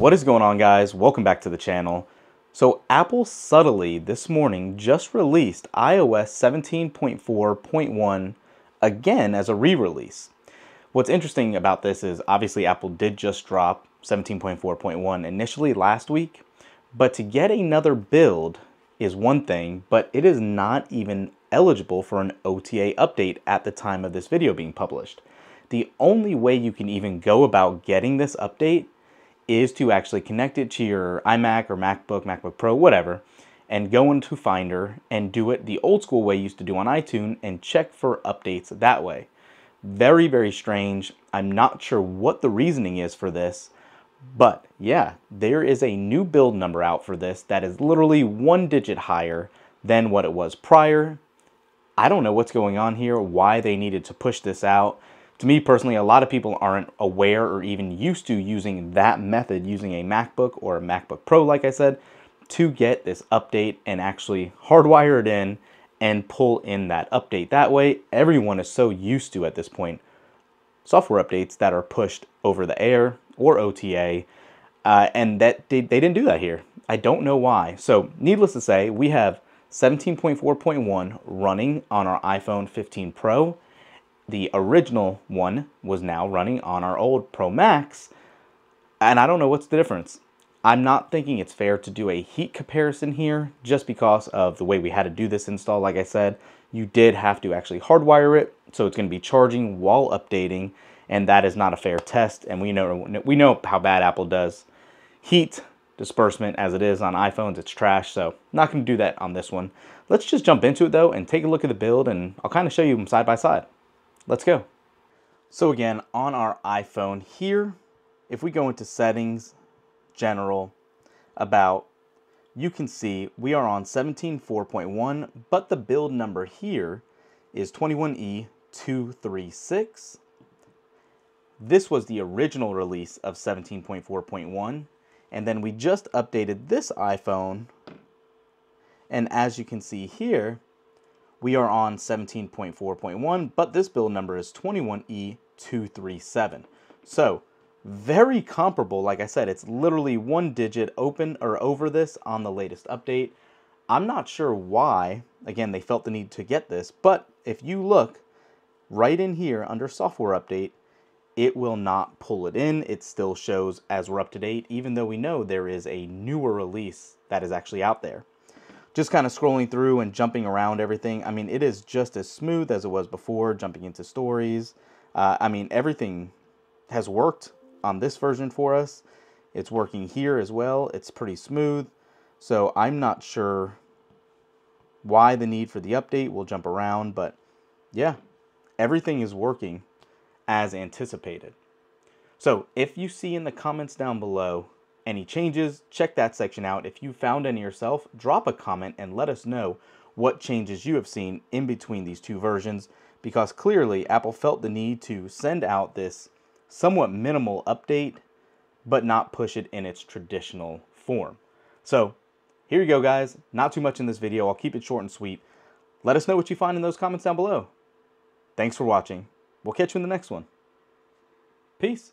What is going on, guys? Welcome back to the channel. So Apple subtly this morning just released iOS 17.4.1 again as a re-release. What's interesting about this is obviously Apple did just drop 17.4.1 initially last week, but to get another build is one thing, but it is not even eligible for an OTA update at the time of this video being published. The only way you can even go about getting this update is to actually connect it to your iMac or MacBook, MacBook Pro, whatever, and go into Finder and do it the old school way you used to do on iTunes and check for updates that way. Very, very strange. I'm not sure what the reasoning is for this, but yeah, there is a new build number out for this that is literally one digit higher than what it was prior. I don't know what's going on here, why they needed to push this out. To me personally, a lot of people aren't aware or even used to using that method, using a MacBook or a MacBook Pro, like I said, to get this update and actually hardwire it in and pull in that update. That way, everyone is so used to, at this point, software updates that are pushed over the air or OTA, and that they didn't do that here. I don't know why. So needless to say, we have 17.4.1 running on our iPhone 15 Pro. The original one was now running on our old Pro Max, and I don't know what's the difference. I'm not thinking it's fair to do a heat comparison here just because of the way we had to do this install. Like I said, you did have to actually hardwire it, so it's going to be charging while updating, and that is not a fair test. And we know how bad Apple does heat disbursement as it is on iPhones. It's trash, so not going to do that on this one. Let's just jump into it though and take a look at the build, and I'll kind of show you them side by side. Let's go. So again, on our iPhone here, if we go into settings, general, about, you can see we are on 17.4.1, but the build number here is 21E236. This was the original release of 17.4.1, and then we just updated this iPhone, and as you can see here, we are on 17.4.1, but this build number is 21E237. So very comparable. Like I said, it's literally one digit open or over this on the latest update. I'm not sure why, again, they felt the need to get this, but if you look right in here under software update, it will not pull it in. It still shows as we're up to date, even though we know there is a newer release that is actually out there. Just kind of scrolling through and jumping around everything. I mean, it is just as smooth as it was before, jumping into stories. I mean, everything has worked on this version for us. It's working here as well. It's pretty smooth. So I'm not sure why the need for the update. We'll jump around, but yeah, everything is working as anticipated. So if you see in the comments down below any changes, check that section out. If you found any yourself, drop a comment and let us know what changes you have seen in between these two versions, because clearly Apple felt the need to send out this somewhat minimal update, but not push it in its traditional form. So here you go, guys. Not too much in this video. I'll keep it short and sweet. Let us know what you find in those comments down below. Thanks for watching. We'll catch you in the next one. Peace.